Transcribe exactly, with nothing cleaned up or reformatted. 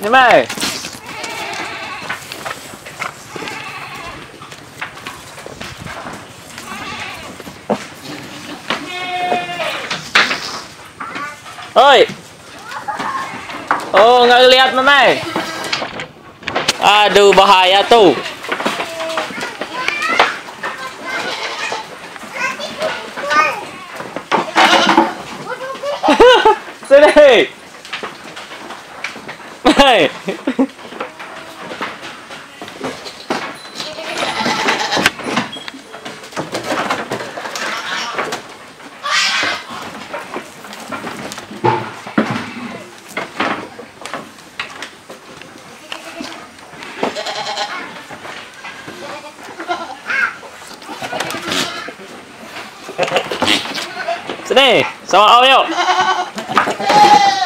Немай! Hoy! Oh, nggak lihat Memai. Aduh, bahaya tuh. Sini. Hey. Sini, sama Om yuk.